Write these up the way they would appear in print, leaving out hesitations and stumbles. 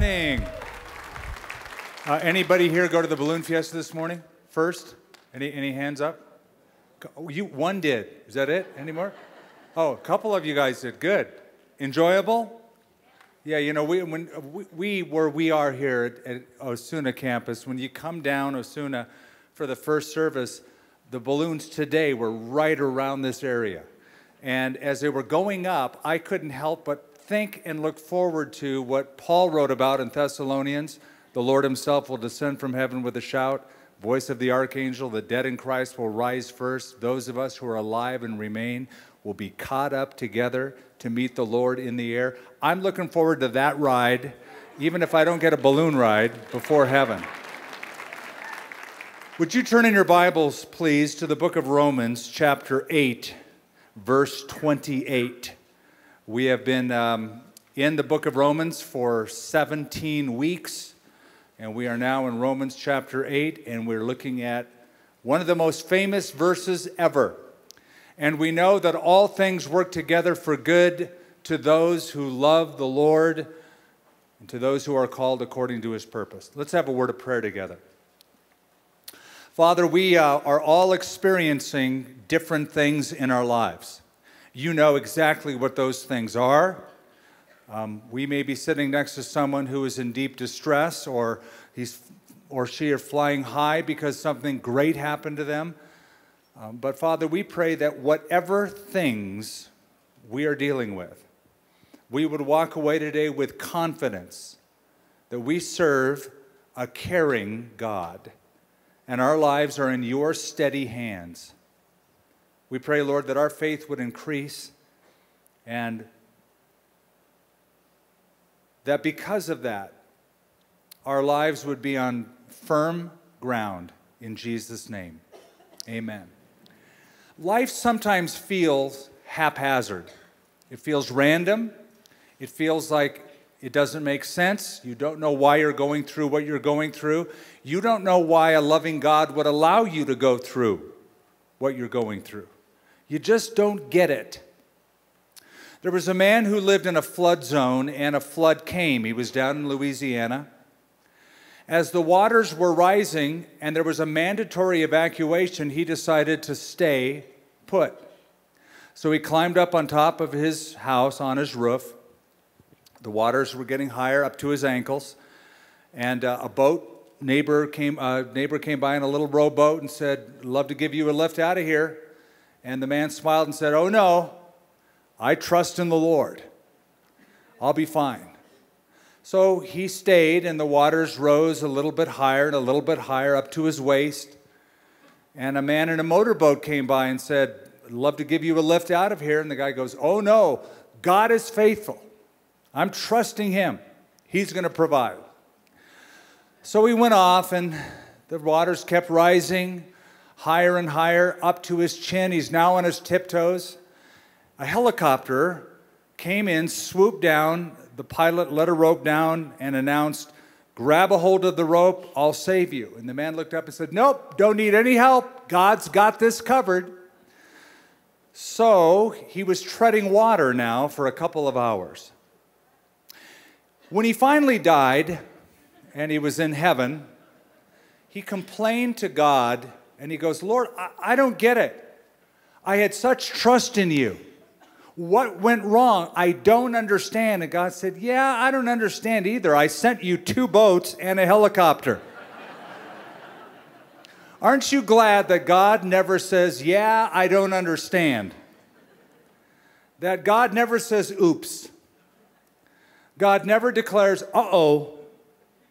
morning. Anybody here go to the balloon fiesta this morning? First? Any hands up? You one did. Is that it? Any more? Oh, a couple of you guys did. Good. Enjoyable? Yeah, you know, we are here at Osuna Campus. When you come down Osuna for the first service, the balloons today were right around this area. And as they were going up, I couldn't help but think and look forward to what Paul wrote about in Thessalonians. The Lord himself will descend from heaven with a shout, voice of the archangel, the dead in Christ will rise first. Those of us who are alive and remain will be caught up together to meet the Lord in the air. I'm looking forward to that ride, even if I don't get a balloon ride before heaven. Would you turn in your Bibles, please, to the book of Romans, chapter 8. Verse 28. We have been in the book of Romans for 17 weeks, and we are now in Romans chapter 8, and we're looking at one of the most famous verses ever. And we know that all things work together for good to those who love the Lord and to those who are called according to his purpose. Let's have a word of prayer together. Father, we are all experiencing different things in our lives. You know exactly what those things are. We may be sitting next to someone who is in deep distress, or he's or she are flying high because something great happened to them. But Father, we pray that whatever things we are dealing with, we would walk away today with confidence that we serve a caring God, and our lives are in your steady hands. We pray, Lord, that our faith would increase, and that because of that, our lives would be on firm ground in Jesus' name. Amen. Life sometimes feels haphazard. It feels random. It feels like it doesn't make sense. You don't know why you're going through what you're going through. You don't know why a loving God would allow you to go through what you're going through. You just don't get it. There was a man who lived in a flood zone, and a flood came. He was down in Louisiana. As the waters were rising and there was a mandatory evacuation, he decided to stay put. So he climbed up on top of his house, on his roof. The waters were getting higher, up to his ankles, and a neighbor came by in a little rowboat and said, "Love to give you a lift out of here." And the man smiled and said, "Oh no, I trust in the Lord. I'll be fine." So he stayed, and the waters rose a little bit higher and a little bit higher, up to his waist. And a man in a motorboat came by and said, "Love to give you a lift out of here." And the guy goes, "Oh no, God is faithful. I'm trusting him. He's going to provide." So he went off, and the waters kept rising higher and higher, up to his chin. He's now on his tiptoes. A helicopter came in, swooped down. The pilot let a rope down and announced, "Grab a hold of the rope. I'll save you." And the man looked up and said, "Nope, don't need any help. God's got this covered." So he was treading water now for a couple of hours. When he finally died, and he was in heaven, he complained to God, and he goes, "Lord, I don't get it. I had such trust in you. What went wrong? I don't understand." And God said, "Yeah, I don't understand either. I sent you two boats and a helicopter." Aren't you glad that God never says, "Yeah, I don't understand"? That God never says, "Oops." God never declares, "Uh-oh."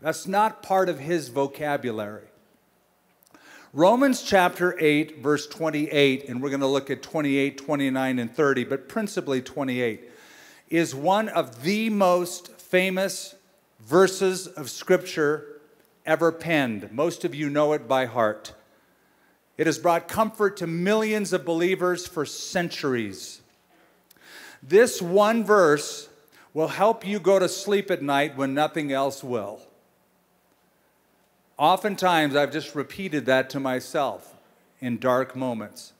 That's not part of his vocabulary. Romans chapter 8, verse 28, and we're going to look at 28, 29, and 30, but principally 28, is one of the most famous verses of Scripture ever penned. Most of you know it by heart. It has brought comfort to millions of believers for centuries. This one verse will help you go to sleep at night when nothing else will. Oftentimes, I've just repeated that to myself in dark moments.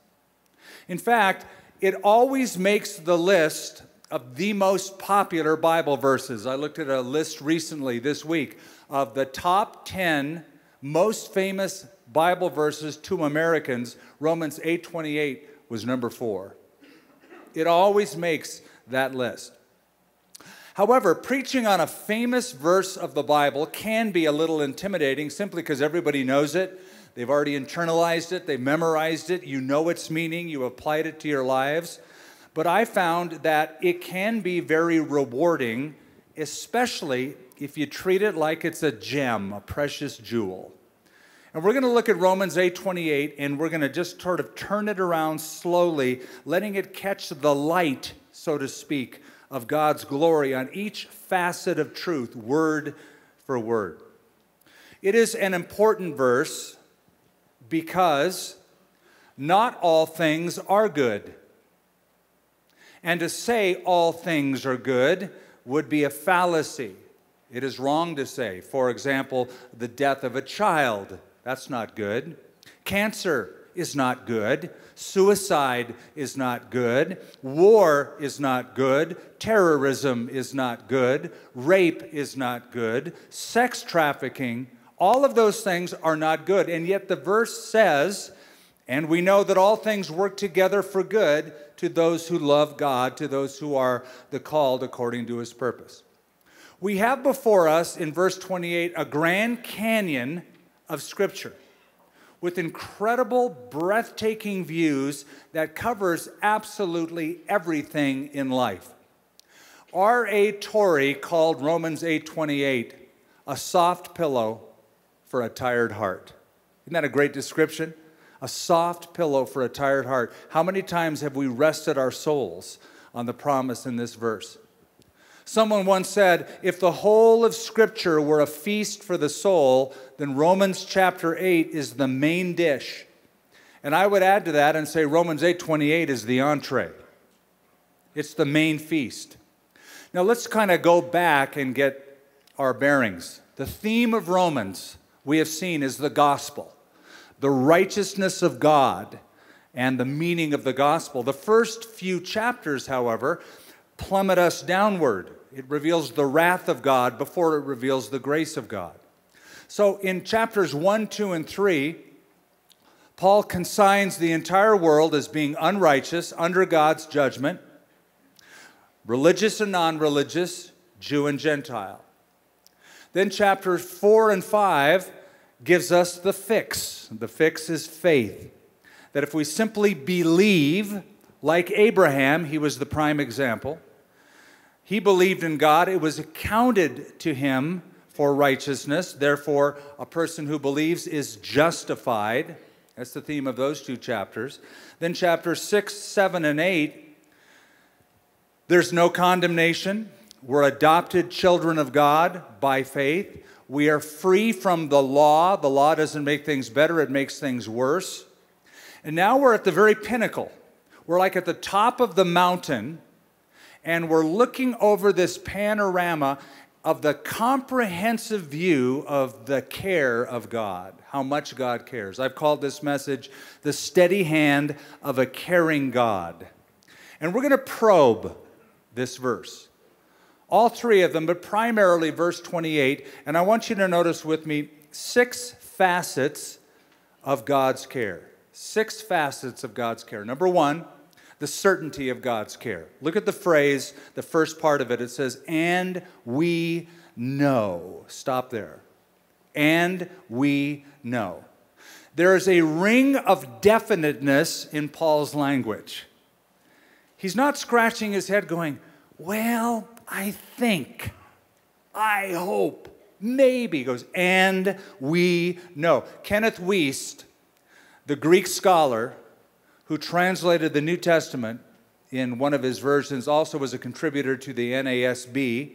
In fact, it always makes the list of the most popular Bible verses. I looked at a list recently this week of the top 10 most famous Bible verses to Americans. Romans 8:28 was number 4. It always makes that list. However, preaching on a famous verse of the Bible can be a little intimidating simply because everybody knows it. They've already internalized it. They've memorized it. You know its meaning. You applied it to your lives. But I found that it can be very rewarding, especially if you treat it like it's a gem, a precious jewel. And we're going to look at Romans 8:28, and we're going to just sort of turn it around slowly, letting it catch the light, so to speak, of God's glory on each facet of truth, word for word. It is an important verse because not all things are good. And to say all things are good would be a fallacy. It is wrong to say, for example, the death of a child. That's not good. Cancer is not good. Suicide is not good. War is not good. Terrorism is not good. Rape is not good. Sex trafficking, all of those things are not good. And yet the verse says, and we know that all things work together for good to those who love God, to those who are the called according to his purpose. We have before us in verse 28 a grand canyon of Scripture with incredible, breathtaking views that covers absolutely everything in life. R.A. Torrey called Romans 8:28 a soft pillow for a tired heart. Isn't that a great description? A soft pillow for a tired heart. How many times have we rested our souls on the promise in this verse? Someone once said, if the whole of Scripture were a feast for the soul, then Romans chapter 8 is the main dish. And I would add to that and say Romans 8:28 is the entree. It's the main feast. Now let's kind of go back and get our bearings. The theme of Romans we have seen is the gospel, the righteousness of God, and the meaning of the gospel. The first few chapters, however, plummet us downward. It reveals the wrath of God before it reveals the grace of God. So in chapters 1, 2, and 3, Paul consigns the entire world as being unrighteous, under God's judgment, religious and non-religious, Jew and Gentile. Then chapters 4 and 5 gives us the fix. The fix is faith, that if we simply believe, like Abraham, he was the prime example, he believed in God. It was accounted to him for righteousness. Therefore, a person who believes is justified. That's the theme of those two chapters. Then chapters 6, 7, and 8, there's no condemnation. We're adopted children of God by faith. We are free from the law. The law doesn't make things better. It makes things worse. And now we're at the very pinnacle. We're like at the top of the mountain, and we're looking over this panorama of the comprehensive view of the care of God, how much God cares. I've called this message the steady hand of a caring God. And we're going to probe this verse, all three of them, but primarily verse 28. And I want you to notice with me 6 facets of God's care. 6 facets of God's care. Number 1, the certainty of God's care. Look at the phrase, the first part of it. It says, and we know. Stop there. And we know. There is a ring of definiteness in Paul's language. He's not scratching his head going, well, I think, I hope, maybe. He goes, and we know. Kenneth Wiest, the Greek scholar who translated the New Testament in one of his versions, also was a contributor to the NASB,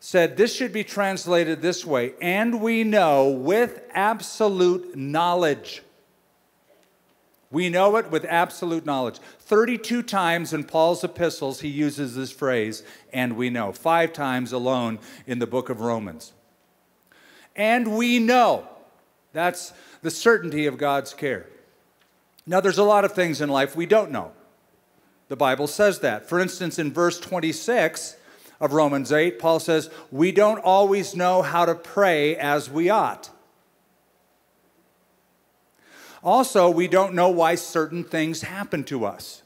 said this should be translated this way, and we know with absolute knowledge. We know it with absolute knowledge. 32 times in Paul's epistles he uses this phrase, and we know. 5 times alone in the book of Romans. And we know. That's the certainty of God's care. Now, there's a lot of things in life we don't know. The Bible says that. For instance, in verse 26 of Romans 8, Paul says, we don't always know how to pray as we ought. Also, we don't know why certain things happen to us.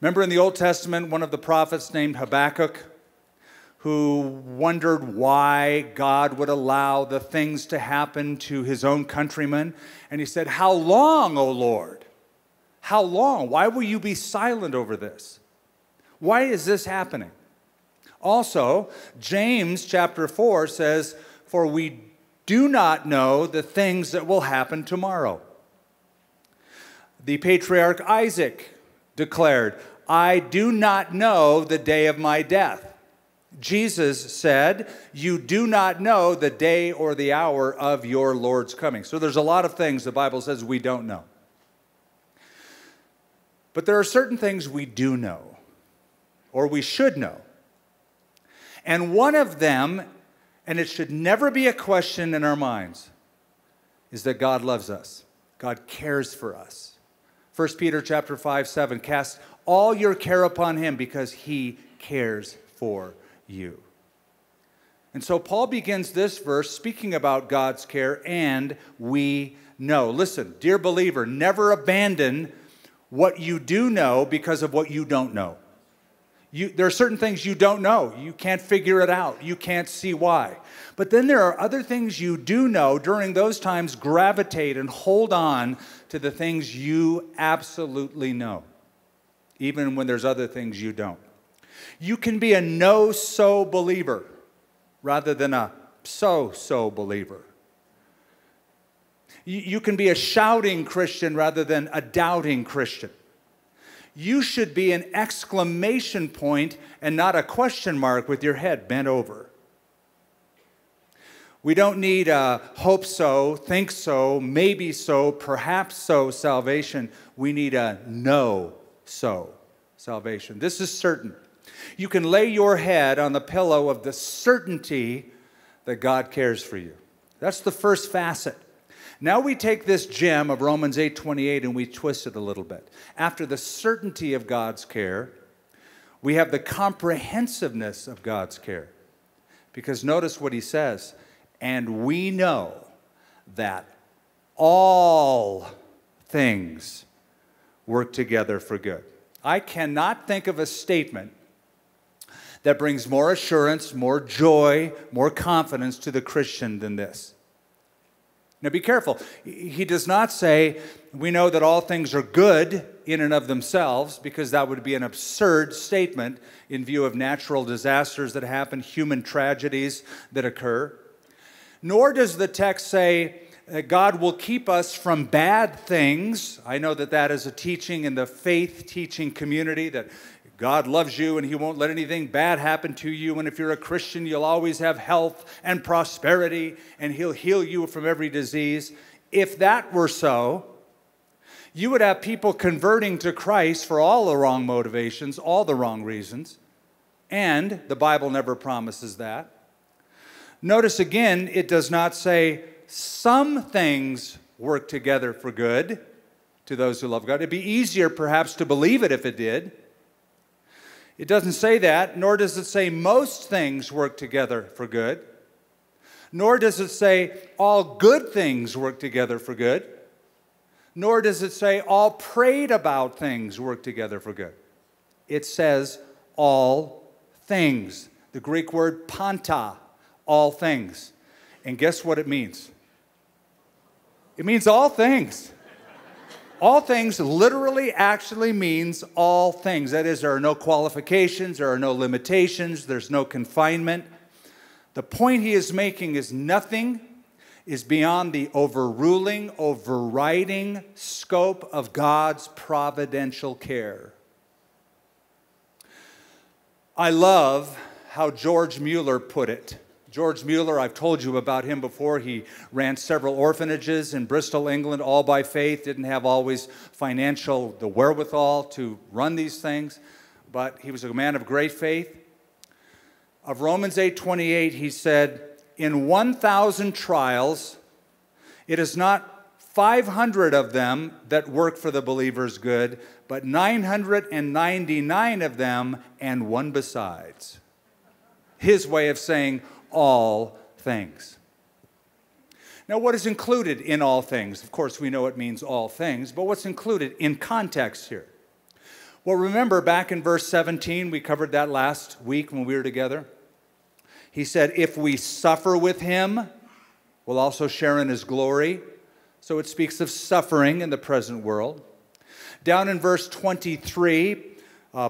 Remember in the Old Testament, one of the prophets named Habakkuk, who wondered why God would allow the things to happen to his own countrymen. And he said, how long, O Lord? How long? Why will you be silent over this? Why is this happening? Also, James chapter 4 says, for we do not know the things that will happen tomorrow. The patriarch Isaac declared, I do not know the day of my death. Jesus said, you do not know the day or the hour of your Lord's coming. So there's a lot of things the Bible says we don't know. But there are certain things we do know, or we should know. And one of them, and it should never be a question in our minds, is that God loves us. God cares for us. 1 Peter chapter 5:7, cast all your care upon him because he cares for you. And so Paul begins this verse speaking about God's care, and we know. Listen, dear believer, never abandon what you do know because of what you don't know. There are certain things you don't know. You can't figure it out. You can't see why. But then there are other things you do know. During those times, gravitate and hold on to the things you absolutely know, even when there's other things you don't. You can be a no-so believer rather than a so-so believer. You can be a shouting Christian rather than a doubting Christian. You should be an exclamation point and not a question mark with your head bent over. We don't need a hope so, think so, maybe so, perhaps so salvation. We need a no so salvation. This is certain. You can lay your head on the pillow of the certainty that God cares for you. That's the first facet. Now we take this gem of Romans 8:28 and we twist it a little bit. After the certainty of God's care, we have the comprehensiveness of God's care. Because notice what he says, and we know that all things work together for good. I cannot think of a statement that brings more assurance, more joy, more confidence to the Christian than this. Now be careful. He does not say, we know that all things are good in and of themselves, because that would be an absurd statement in view of natural disasters that happen, human tragedies that occur. Nor does the text say that God will keep us from bad things. I know that that is a teaching in the faith teaching community, that God loves you and he won't let anything bad happen to you. And if you're a Christian, you'll always have health and prosperity and he'll heal you from every disease. If that were so, you would have people converting to Christ for all the wrong motivations, all the wrong reasons. And the Bible never promises that. Notice again, it does not say some things work together for good to those who love God. It'd be easier perhaps to believe it if it did. It doesn't say that, nor does it say most things work together for good, nor does it say all good things work together for good, nor does it say all prayed about things work together for good. It says all things. The Greek word panta, all things. And guess what it means? It means all things. All things literally actually means all things. That is, there are no qualifications, there are no limitations, there's no confinement. The point he is making is nothing is beyond the overruling, overriding scope of God's providential care. I love how George Mueller put it. George Mueller, I've told you about him before. He ran several orphanages in Bristol, England, all by faith, didn't have always the wherewithal to run these things, but he was a man of great faith. Of Romans 8:28, he said, in 1,000 trials, it is not 500 of them that work for the believer's good, but 999 of them and one besides. His way of saying all things. Now, what is included in all things? Of course, we know it means all things, but what's included in context here? Well, remember back in verse 17, we covered that last week when we were together. He said, if we suffer with him, we'll also share in his glory. So it speaks of suffering in the present world. Down in verse 23,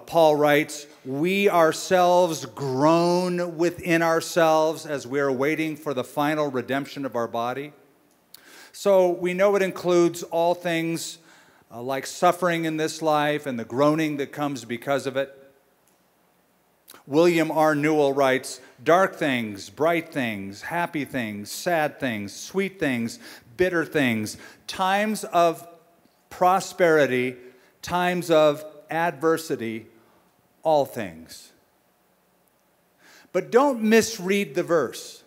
Paul writes, we ourselves groan within ourselves as we are waiting for the final redemption of our body. So we know it includes all things like suffering in this life and the groaning that comes because of it. William R. Newell writes, dark things, bright things, happy things, sad things, sweet things, bitter things, times of prosperity, times of adversity, all things. But don't misread the verse.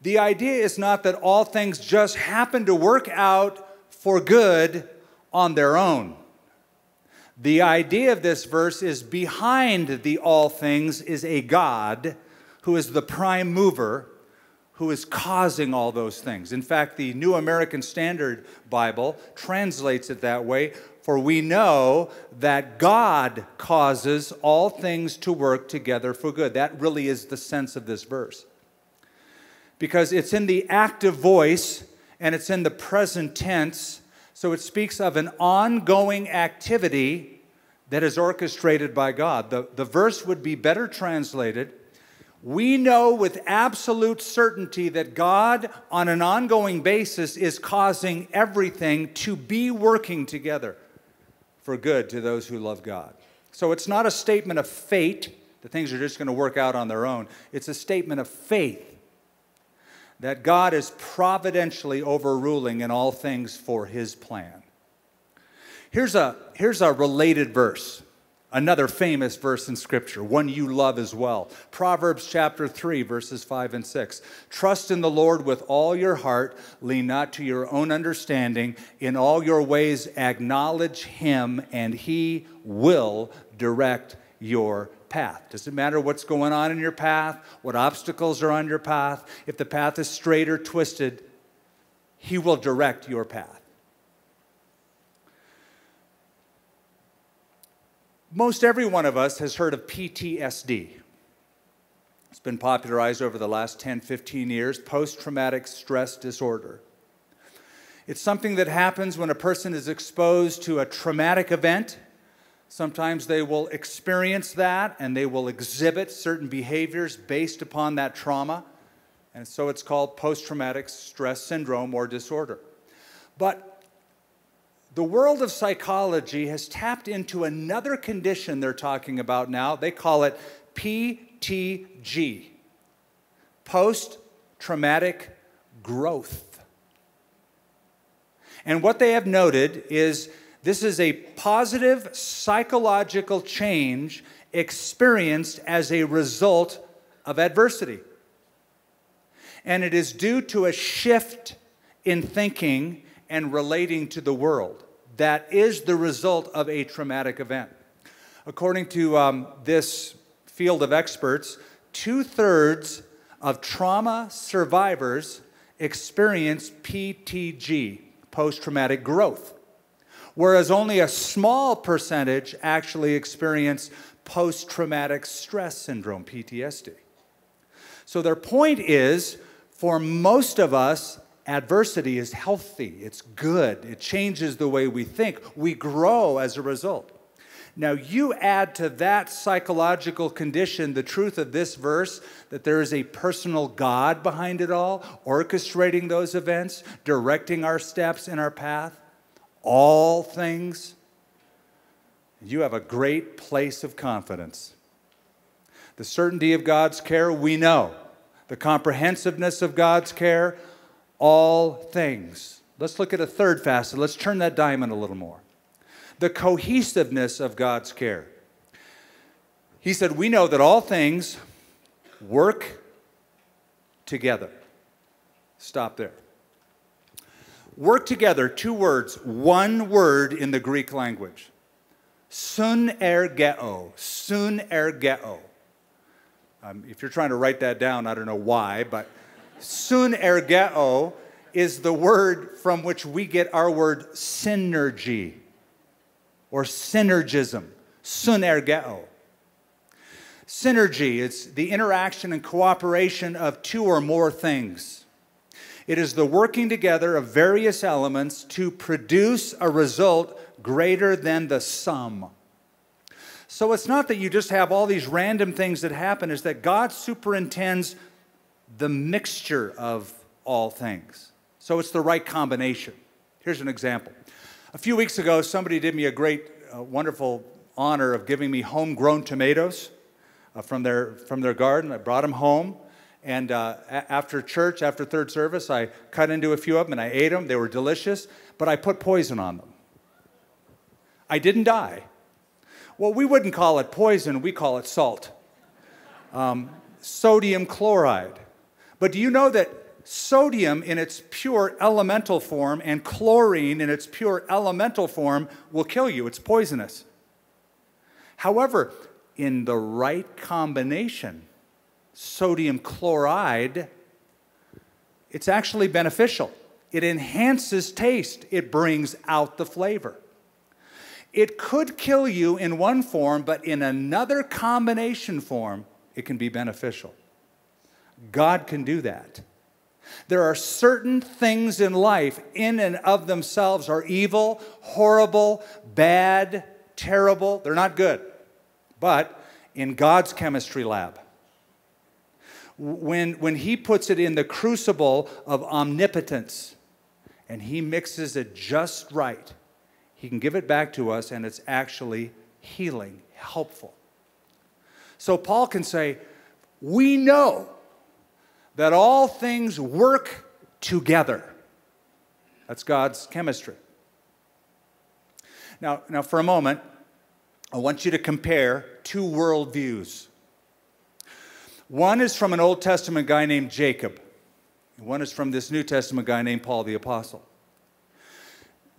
The idea is not that all things just happen to work out for good on their own. The idea of this verse is behind the all things is a God who is the prime mover, who is causing all those things. In fact, the New American Standard Bible translates it that way, for we know that God causes all things to work together for good. That really is the sense of this verse. Because it's in the active voice and it's in the present tense, so it speaks of an ongoing activity that is orchestrated by God. The verse would be better translated, we know with absolute certainty that God, on an ongoing basis, is causing everything to be working together for good to those who love God. So it's not a statement of fate, that things are just going to work out on their own. It's a statement of faith that God is providentially overruling in all things for his plan. Here's a related verse. Another famous verse in Scripture, one you love as well. Proverbs chapter 3, verses 5 and 6. Trust in the Lord with all your heart. Lean not to your own understanding. In all your ways acknowledge him, and he will direct your path. Doesn't matter what's going on in your path, what obstacles are on your path. If the path is straight or twisted, he will direct your path. Most every one of us has heard of PTSD. It's been popularized over the last 10, 15 years, post-traumatic stress disorder. It's something that happens when a person is exposed to a traumatic event. Sometimes they will experience that and they will exhibit certain behaviors based upon that trauma. And so it's called post-traumatic stress syndrome or disorder. But the world of psychology has tapped into another condition they're talking about now. They call it PTG, post-traumatic growth. And what they have noted is this is a positive psychological change experienced as a result of adversity. And it is due to a shift in thinking and relating to the world. That is the result of a traumatic event. According to this field of experts, 2/3 of trauma survivors experience PTG, post-traumatic growth, whereas only a small percentage actually experience post-traumatic stress syndrome, PTSD. So their point is, for most of us, adversity is healthy, it's good, it changes the way we think, we grow as a result. Now you add to that psychological condition the truth of this verse, that there is a personal God behind it all, orchestrating those events, directing our steps in our path, all things. You have a great place of confidence. The certainty of God's care, we know. The comprehensiveness of God's care, all things. Let's look at a third facet. Let's turn that diamond a little more. The cohesiveness of God's care. He said, we know that all things work together. Stop there. work together, two words, one word in the Greek language. Sun ergeo. If you're trying to write that down, I don't know why, but sun ergeo is the word from which we get our word synergy or synergism. Sun ergeo. Synergy is the interaction and cooperation of two or more things. It is the working together of various elements to produce a result greater than the sum. So it's not that you just have all these random things that happen, it's that God superintends the mixture of all things. So it's the right combination. Here's an example. A few weeks ago, somebody did me a great, wonderful honor of giving me homegrown tomatoes from their garden. I brought them home. And after church, after third service, I cut into a few of them and I ate them. They were delicious, but I put poison on them. I didn't die. Well, we wouldn't call it poison. We call it salt. Sodium chloride. But do you know that sodium in its pure elemental form and chlorine in its pure elemental form will kill you? It's poisonous. However, in the right combination, sodium chloride, it's actually beneficial. It enhances taste. It brings out the flavor. It could kill you in one form, but in another combination form, it can be beneficial. God can do that. There are certain things in life in and of themselves are evil, horrible, bad, terrible. They're not good. But in God's chemistry lab, when he puts it in the crucible of omnipotence and he mixes it just right, he can give it back to us and it's actually healing, helpful. So Paul can say, we know that all things work together. That's God's chemistry. Now for a moment, I want you to compare two worldviews. One is from an Old Testament guy named Jacob. One is from this New Testament guy named Paul the Apostle.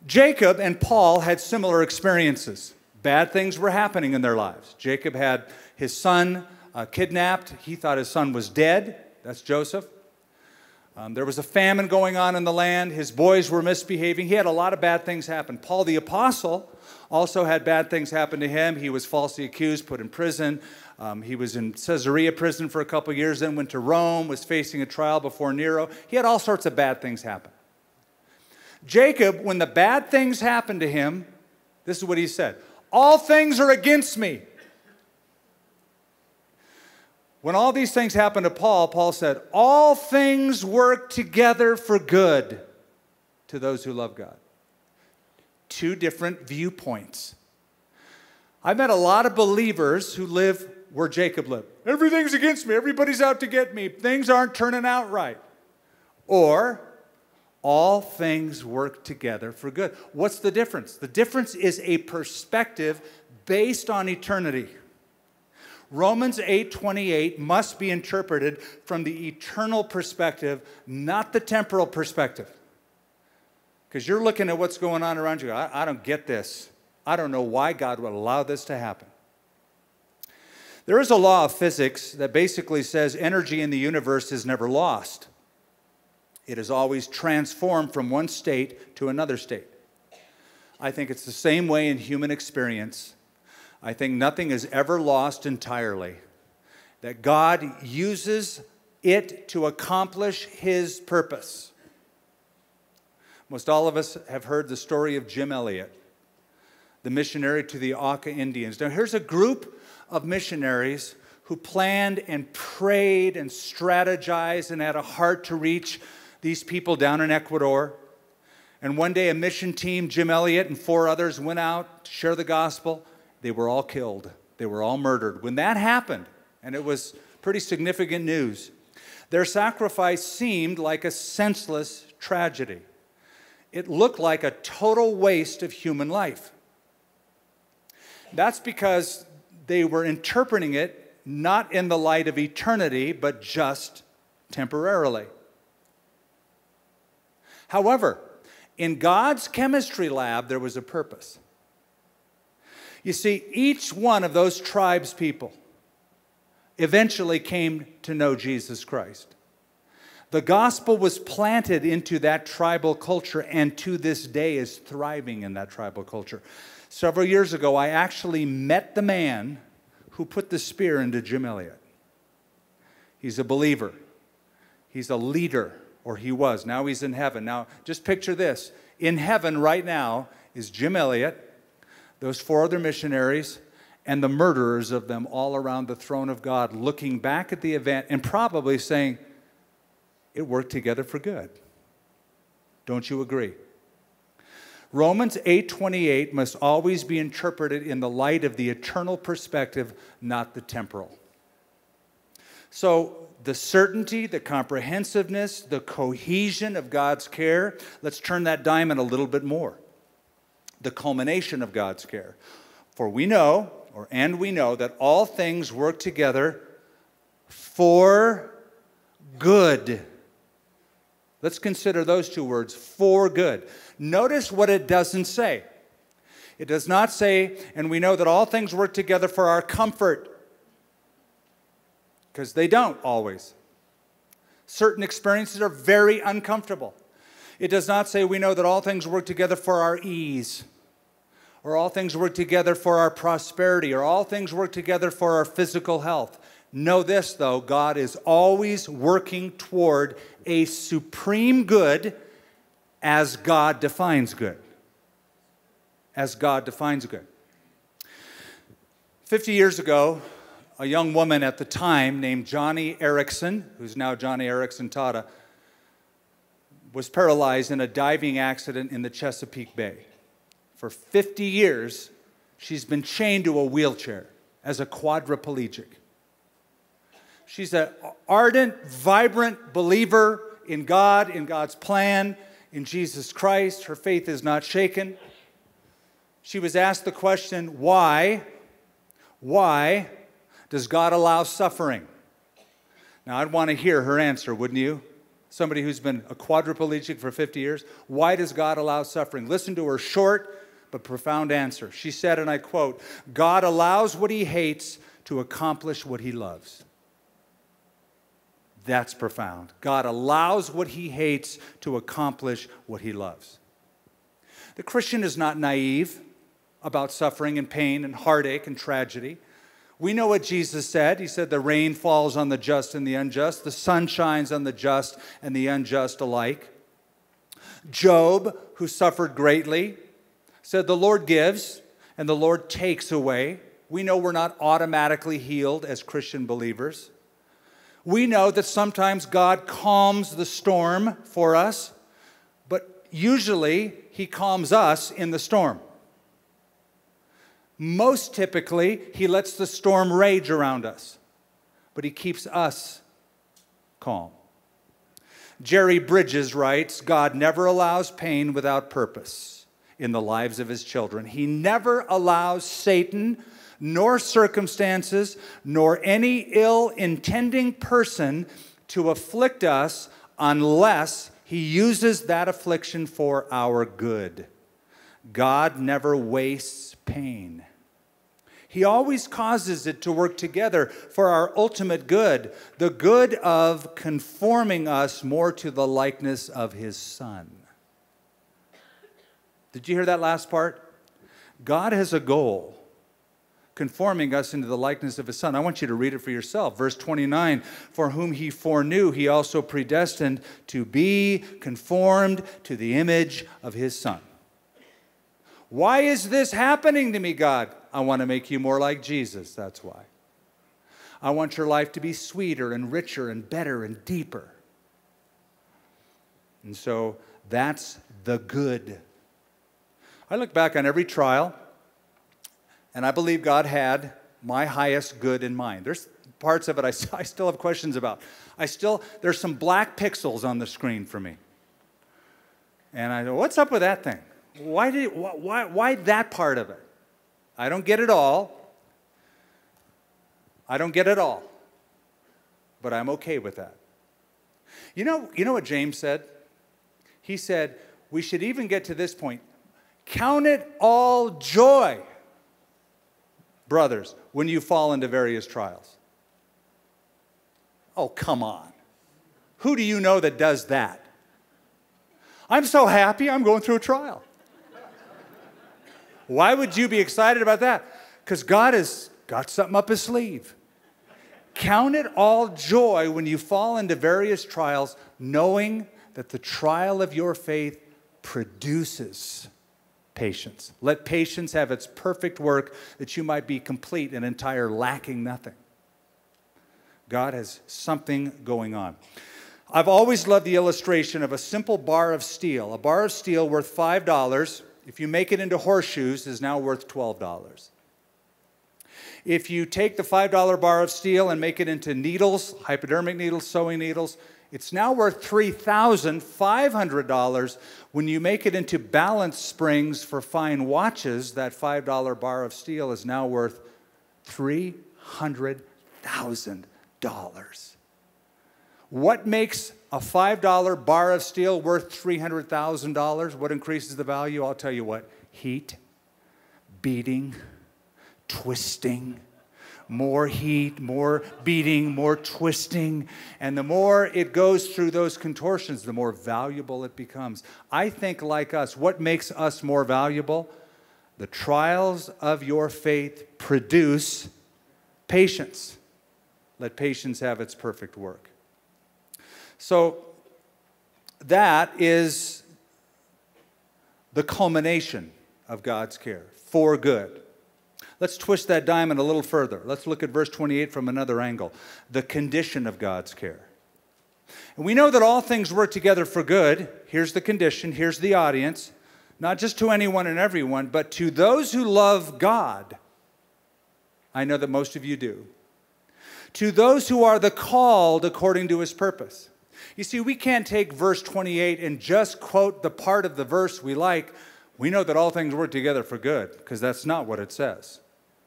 Jacob and Paul had similar experiences. Bad things were happening in their lives. Jacob had his son kidnapped. He thought his son was dead. That's Joseph. There was a famine going on in the land. His boys were misbehaving. He had a lot of bad things happen. Paul the Apostle also had bad things happen to him. He was falsely accused, put in prison. He was in Caesarea prison for a couple years, then went to Rome, was facing a trial before Nero. He had all sorts of bad things happen. Jacob, when the bad things happened to him, this is what he said: all things are against me. When all these things happened to Paul, Paul said, all things work together for good to those who love God. Two different viewpoints. I've met a lot of believers who live where Jacob lived. Everything's against me. Everybody's out to get me. Things aren't turning out right. Or, all things work together for good. What's the difference? The difference is a perspective based on eternity. Romans 8:28 must be interpreted from the eternal perspective, not the temporal perspective. Because you're looking at what's going on around you. I don't get this. I don't know why God would allow this to happen. There is a law of physics that basically says energy in the universe is never lost. It is always transformed from one state to another state. I think it's the same way in human experience. I think nothing is ever lost entirely, that God uses it to accomplish His purpose. Most all of us have heard the story of Jim Elliott, the missionary to the Auca Indians. Now, here's a group of missionaries who planned and prayed and strategized and had a heart to reach these people down in Ecuador. And one day a mission team, Jim Elliott and four others, went out to share the gospel. They were all killed. They were all murdered. When that happened, and it was pretty significant news, their sacrifice seemed like a senseless tragedy. It looked like a total waste of human life. That's because they were interpreting it not in the light of eternity, but just temporarily. However, In God's chemistry lab, there was a purpose. You see, each one of those tribes' people eventually came to know Jesus Christ. The gospel was planted into that tribal culture, and to this day is thriving in that tribal culture. Several years ago, I actually met the man who put the spear into Jim Elliott. He's a believer. He's a leader, or he was. Now he's in heaven. Now, just picture this. In heaven right now is Jim Elliott, those four other missionaries, and the murderers of them all around the throne of God, looking back at the event and probably saying, it worked together for good. Don't you agree? Romans 8:28 must always be interpreted in the light of the eternal perspective, not the temporal. So the certainty, the comprehensiveness, the cohesion of God's care, let's turn that diamond a little bit more. The culmination of God's care. For we know, and we know, that all things work together for good. Let's consider those two words, for good. Notice what it doesn't say. It does not say, and we know that all things work together for our comfort. Because they don't always. Certain experiences are very uncomfortable. It does not say we know that all things work together for our ease, or all things work together for our prosperity, or all things work together for our physical health. Know this, though, God is always working toward a supreme good as God defines good. As God defines good. 50 years ago, a young woman at the time named Joni Eareckson, who's now Joni Eareckson Tada, was paralyzed in a diving accident in the Chesapeake Bay. For 50 years, she's been chained to a wheelchair as a quadriplegic. She's an ardent, vibrant believer in God, in God's plan, in Jesus Christ. Her faith is not shaken. She was asked the question, why does God allow suffering? Now, I'd want to hear her answer, wouldn't you? Somebody who's been a quadriplegic for 50 years. Why does God allow suffering? Listen to her short but profound answer. She said, and I quote, "God allows what he hates to accomplish what he loves." That's profound. God allows what he hates to accomplish what he loves. The Christian is not naive about suffering and pain and heartache and tragedy. We know what Jesus said. He said, the rain falls on the just and the unjust. The sun shines on the just and the unjust alike. Job, who suffered greatly, said, the Lord gives and the Lord takes away. We know we're not automatically healed as Christian believers. We know that sometimes God calms the storm for us, but usually he calms us in the storm. Most typically, he lets the storm rage around us, but he keeps us calm. Jerry Bridges writes, God never allows pain without purpose in the lives of his children. He never allows Satan, nor circumstances, nor any ill-intending person to afflict us unless he uses that affliction for our good. God never wastes pain. He always causes it to work together for our ultimate good, the good of conforming us more to the likeness of his Son. Did you hear that last part? God has a goal, conforming us into the likeness of his Son. I want you to read it for yourself. Verse 29, for whom he foreknew, he also predestined to be conformed to the image of his Son. Why is this happening to me, God? I want to make you more like Jesus, that's why. I want your life to be sweeter and richer and better and deeper. And so that's the good. I look back on every trial, and I believe God had my highest good in mind. There's parts of it I still have questions about. There's some black pixels on the screen for me. And I go, what's up with that thing? Why that part of it? I don't get it all. I don't get it all. But I'm okay with that. You know what James said? He said, we should even get to this point. Count it all joy, brothers, when you fall into various trials. Oh, come on. Who do you know that does that? I'm so happy I'm going through a trial. Why would you be excited about that? Because God has got something up his sleeve. Count it all joy when you fall into various trials, knowing that the trial of your faith produces patience. Let patience have its perfect work, that you might be complete and entire, lacking nothing. God has something going on. I've always loved the illustration of a simple bar of steel. A bar of steel worth $5, if you make it into horseshoes, is now worth $12. If you take the $5 bar of steel and make it into needles, hypodermic needles, sewing needles, it's now worth $3,500. When you make it into balance springs for fine watches, that $5 bar of steel is now worth $300,000. What makes a $5 bar of steel worth $300,000? What increases the value? I'll tell you what. Heat, beating, twisting, more heat, more beating, more twisting. And the more it goes through those contortions, the more valuable it becomes. I think like us, what makes us more valuable? The trials of your faith produce patience. Let patience have its perfect work. So that is the culmination of God's care for good. Let's twist that diamond a little further. Let's look at verse 28 from another angle. The condition of God's care. And we know that all things work together for good. Here's the condition. Here's the audience. Not just to anyone and everyone, but to those who love God. I know that most of you do. To those who are the called according to his purpose. You see, we can't take verse 28 and just quote the part of the verse we like. We know that all things work together for good, because that's not what it says.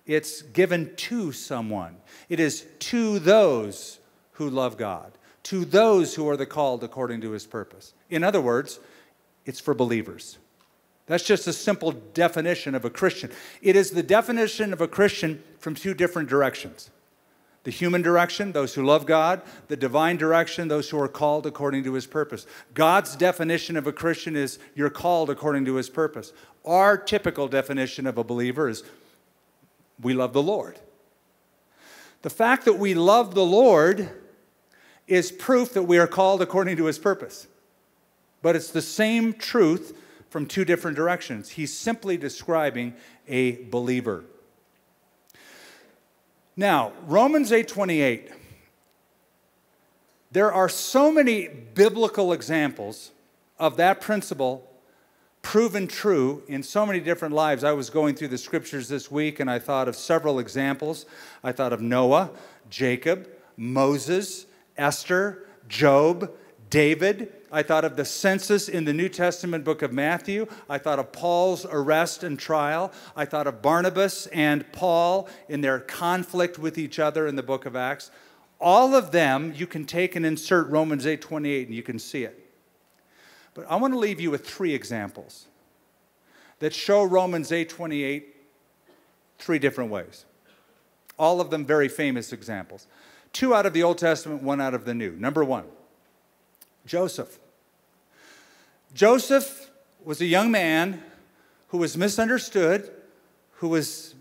It's given to someone. It is to those who love God, to those who are the called according to his purpose. In other words, it's for believers. That's just a simple definition of a Christian. It is the definition of a Christian from two different directions. The human direction, those who love God. The divine direction, those who are called according to his purpose. God's definition of a Christian is you're called according to his purpose. Our typical definition of a believer is we love the Lord. The fact that we love the Lord is proof that we are called according to his purpose. But it's the same truth from two different directions. He's simply describing a believer. Now, Romans 8:28, there are so many biblical examples of that principle proven true in so many different lives. I was going through the scriptures this week, and I thought of several examples. I thought of Noah, Jacob, Moses, Esther, Job, David. I thought of the census in the New Testament book of Matthew. I thought of Paul's arrest and trial. I thought of Barnabas and Paul in their conflict with each other in the book of Acts. All of them, you can take and insert Romans 8:28 and you can see it. But I want to leave you with three examples that show Romans 8:28 three different ways. All of them very famous examples. Two out of the Old Testament, one out of the New. Number one. Joseph. Joseph was a young man who was misunderstood, who was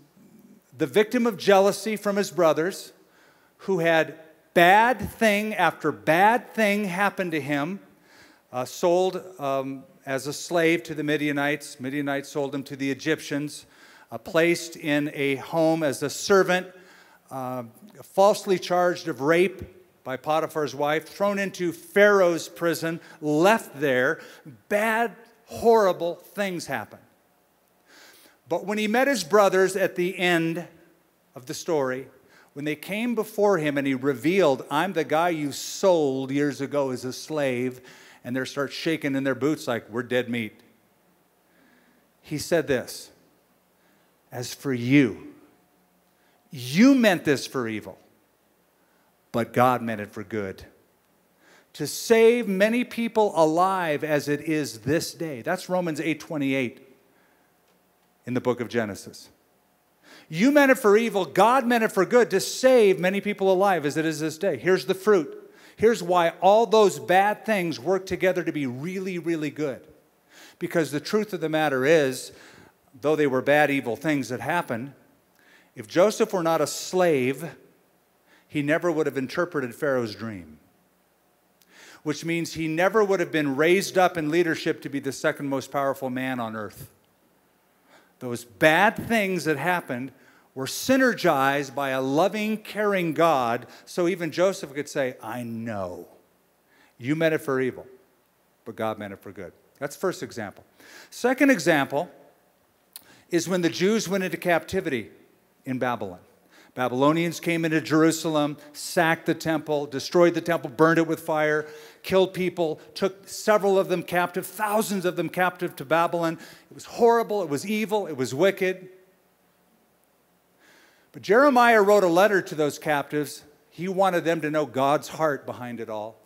the victim of jealousy from his brothers, who had bad thing after bad thing happen to him, sold as a slave to the Midianites. Midianites sold him to the Egyptians, placed in a home as a servant, falsely charged of rape by Potiphar's wife, thrown into Pharaoh's prison, left there. Bad, horrible things happened. But when he met his brothers at the end of the story, when they came before him and he revealed, I'm the guy you sold years ago as a slave, and they start shaking in their boots like we're dead meat. He said this, as for you, you meant this for evil, but God meant it for good, to save many people alive as it is this day. That's Romans 8:28 in the book of Genesis. You meant it for evil, God meant it for good, to save many people alive as it is this day. Here's the fruit. Here's why all those bad things work together to be really, really good. Because the truth of the matter is, though they were bad, evil things that happened, if Joseph were not a slave, he never would have interpreted Pharaoh's dream. Which means he never would have been raised up in leadership to be the second most powerful man on earth. Those bad things that happened were synergized by a loving, caring God, so even Joseph could say, I know. You meant it for evil, but God meant it for good. That's the first example. Second example is when the Jews went into captivity in Babylon. Babylonians came into Jerusalem, sacked the temple, destroyed the temple, burned it with fire, killed people, took several of them captive, thousands of them captive to Babylon. It was horrible, it was evil, it was wicked. But Jeremiah wrote a letter to those captives. He wanted them to know God's heart behind it all.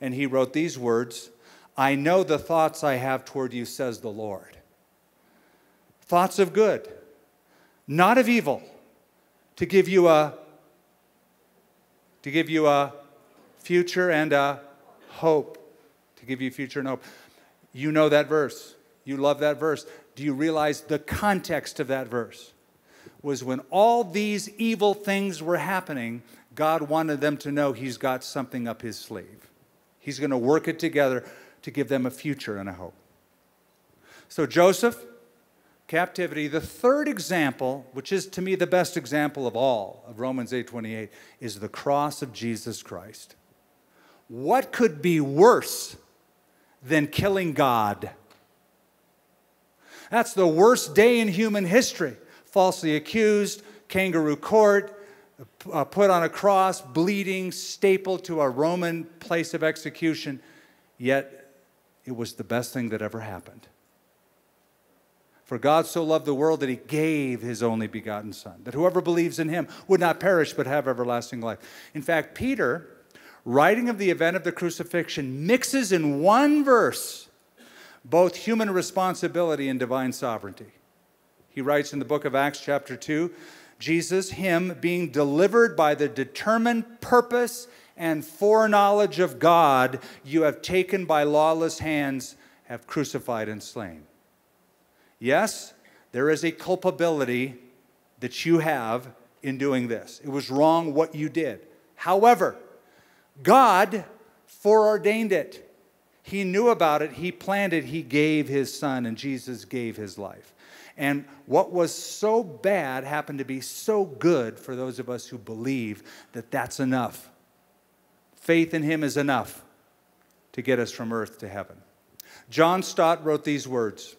And he wrote these words, I know the thoughts I have toward you, says the Lord. Thoughts of good, not of evil, to give you a future and a hope. To give you future and hope. You know that verse. You love that verse. Do you realize the context of that verse? Was when all these evil things were happening, God wanted them to know he's got something up his sleeve. He's going to work it together to give them a future and a hope. So Joseph, captivity. The third example, which is to me the best example of all of Romans 8:28, is the cross of Jesus Christ. What could be worse than killing God? That's the worst day in human history. Falsely accused, kangaroo court, put on a cross, bleeding, stapled to a Roman place of execution. Yet it was the best thing that ever happened. For God so loved the world that he gave his only begotten Son, that whoever believes in him would not perish but have everlasting life. In fact, Peter, writing of the event of the crucifixion, mixes in one verse both human responsibility and divine sovereignty. He writes in the book of Acts chapter 2, Jesus, him being delivered by the determined purpose and foreknowledge of God, you have taken by lawless hands, have crucified and slain. Yes, there is a culpability that you have in doing this. It was wrong what you did. However, God foreordained it. He knew about it. He planned it. He gave his Son, and Jesus gave his life. And what was so bad happened to be so good for those of us who believe that that's enough. Faith in him is enough to get us from earth to heaven. John Stott wrote these words.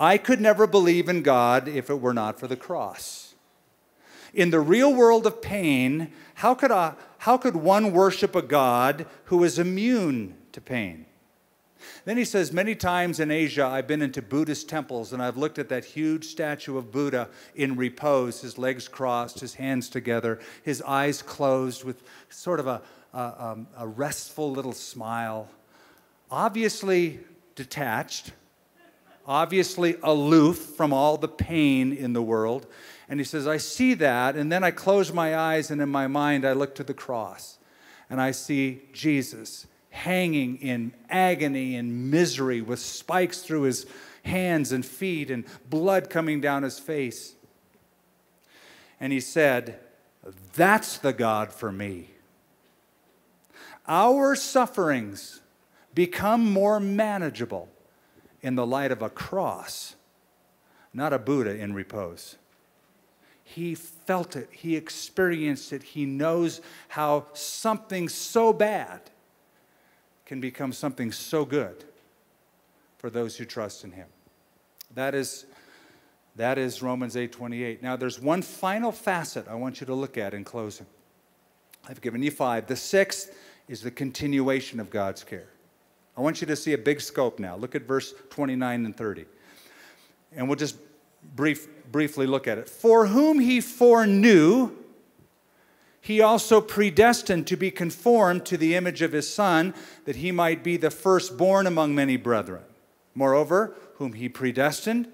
I could never believe in God if it were not for the cross. In the real world of pain, how could one worship a God who is immune to pain? Then he says, many times in Asia, I've been into Buddhist temples, and I've looked at that huge statue of Buddha in repose, his legs crossed, his hands together, his eyes closed with sort of a restful little smile, obviously detached, obviously aloof from all the pain in the world. And he says, I see that, and then I close my eyes, and in my mind I look to the cross, and I see Jesus hanging in agony and misery with spikes through his hands and feet and blood coming down his face. And he said, that's the God for me. Our sufferings become more manageable in the light of a cross, not a Buddha in repose. He felt it. He experienced it. He knows how something so bad can become something so good for those who trust in him. That is Romans 8:28. Now, there's one final facet I want you to look at in closing. I've given you five. The sixth is the continuation of God's care. I want you to see a big scope now. Look at verse 29 and 30. And we'll just briefly look at it. For whom he foreknew, He also predestined to be conformed to the image of his Son, that he might be the firstborn among many brethren. Moreover, whom he predestined,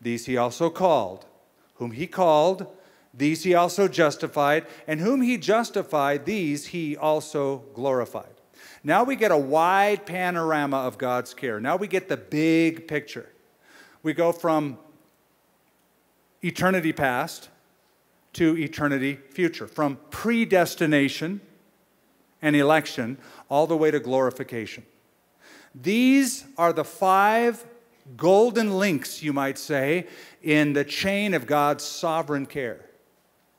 these he also called. Whom he called, these he also justified. And whom he justified, these he also glorified. Now we get a wide panorama of God's care. Now we get the big picture. We go from eternity past to eternity future, from predestination and election all the way to glorification. These are the five golden links, you might say, in the chain of God's sovereign care.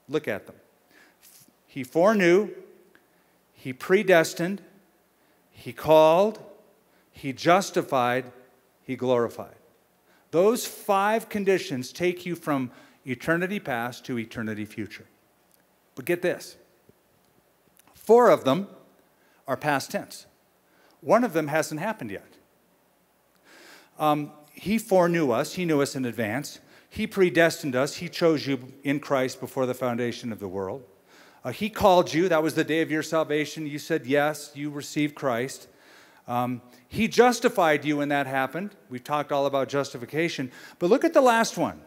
Look at them. He foreknew, he predestined, he called, he justified, he glorified. Those five conditions take you from eternity past to eternity future. But get this. Four of them are past tense. One of them hasn't happened yet. He foreknew us. He knew us in advance. He predestined us. He chose you in Christ before the foundation of the world. He called you. That was the day of your salvation. You said yes. You received Christ. He justified you when that happened. We've talked all about justification. But look at the last one.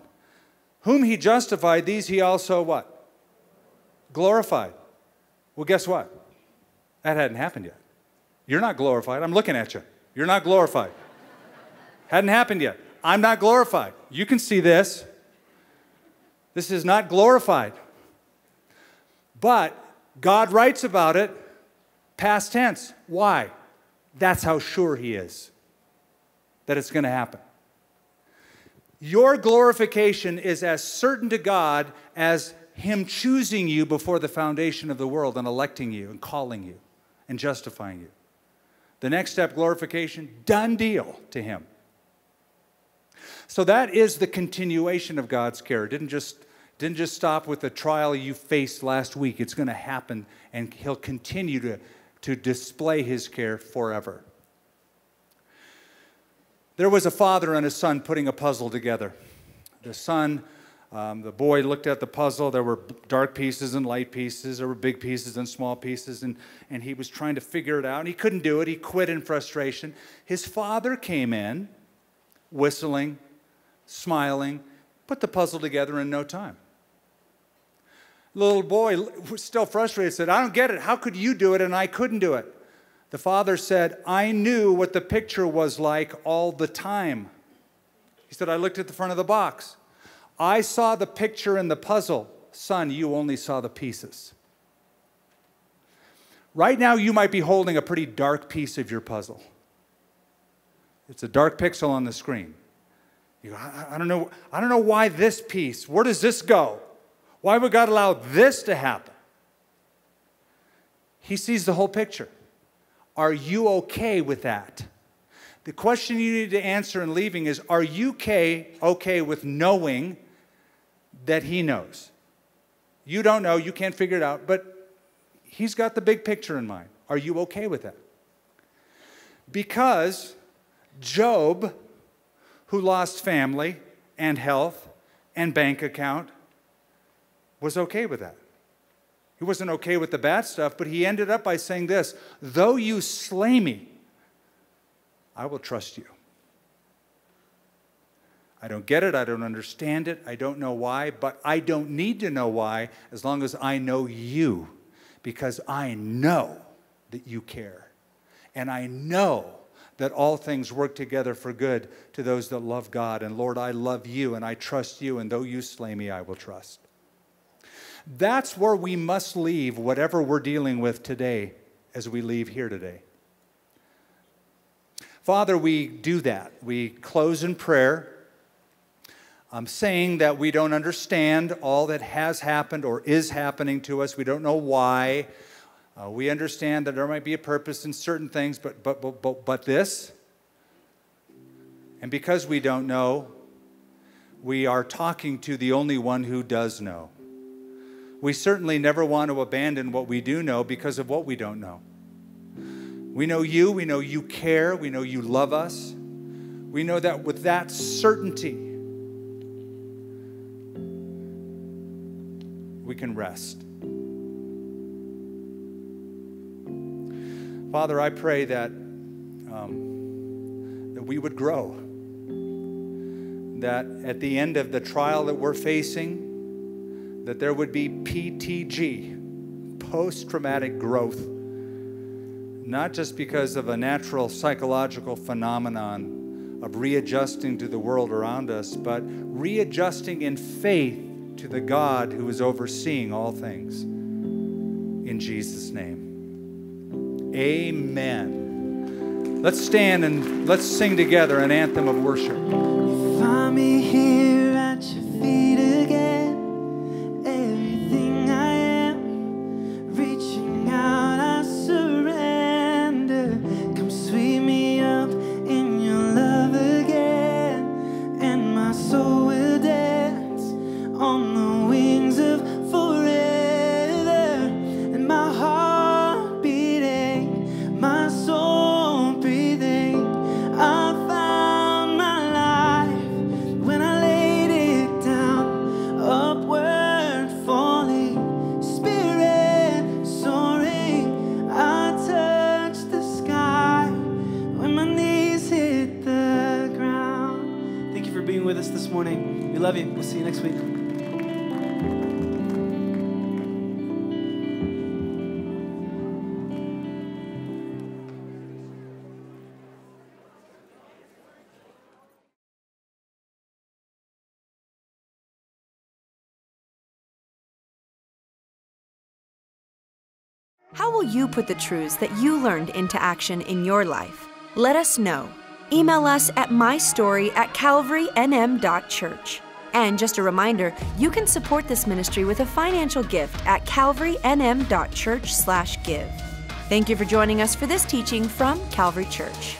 Whom he justified, these he also what? Glorified. Well, guess what? That hadn't happened yet. You're not glorified. I'm looking at you. You're not glorified. Hadn't happened yet. I'm not glorified. You can see this. This is not glorified. But God writes about it past tense. Why? That's how sure he is that it's going to happen. Your glorification is as certain to God as him choosing you before the foundation of the world and electing you and calling you and justifying you. The next step, glorification, done deal to him. So that is the continuation of God's care. It didn't just stop with the trial you faced last week. It's going to happen, and he'll continue to display his care forever. There was a father and a son putting a puzzle together. The son, the boy looked at the puzzle. There were dark pieces and light pieces. There were big pieces and small pieces. And he was trying to figure it out. And he couldn't do it. He quit in frustration. His father came in, whistling, smiling, put the puzzle together in no time. The little boy was still frustrated, said, "I don't get it. How could you do it and I couldn't do it?" The father said, "I knew what the picture was like all the time." He said, "I looked at the front of the box. I saw the picture in the puzzle. Son, you only saw the pieces." Right now, you might be holding a pretty dark piece of your puzzle. It's a dark pixel on the screen. You go, I don't know why this piece. Where does this go? Why would God allow this to happen? He sees the whole picture. Are you okay with that? The question you need to answer in leaving is, are you okay with knowing that he knows? You don't know, you can't figure it out, but he's got the big picture in mind. Are you okay with that? Because Job, who lost family and health and bank account, was okay with that. He wasn't okay with the bad stuff, but he ended up by saying this, "Though you slay me, I will trust you. I don't get it, I don't understand it, I don't know why, but I don't need to know why as long as I know you, because I know that you care, and I know that all things work together for good to those that love God, and Lord, I love you, and I trust you, and though you slay me, I will trust." That's where we must leave whatever we're dealing with today as we leave here today. Father, we do that. We close in prayer, saying that we don't understand all that has happened or is happening to us. We don't know why. We understand that there might be a purpose in certain things, but this. And because we don't know, we are talking to the only one who does know. We certainly never want to abandon what we do know because of what we don't know. We know you care, we know you love us. We know that with that certainty, we can rest. Father, I pray that, that we would grow. That at the end of the trial that we're facing, that there would be PTG, post-traumatic growth, not just because of a natural psychological phenomenon of readjusting to the world around us, but readjusting in faith to the God who is overseeing all things. In Jesus' name, amen. Let's stand and let's sing together an anthem of worship. You find me here at your feet again, everything I am, reaching out I surrender. Come sweep me up in your love again, and my soul will dance on the wings of forever. My heart beating, my soul breathing, I found my life when I laid it down, upward falling, spirit soaring, I touched the sky when my knees hit the ground. Thank you for being with us this morning. We love you. We'll see you next week. How will you put the truths that you learned into action in your life? Let us know. Email us at mystory@calvarynm.church. And just a reminder, you can support this ministry with a financial gift at calvarynm.church/give. Thank you for joining us for this teaching from Calvary Church.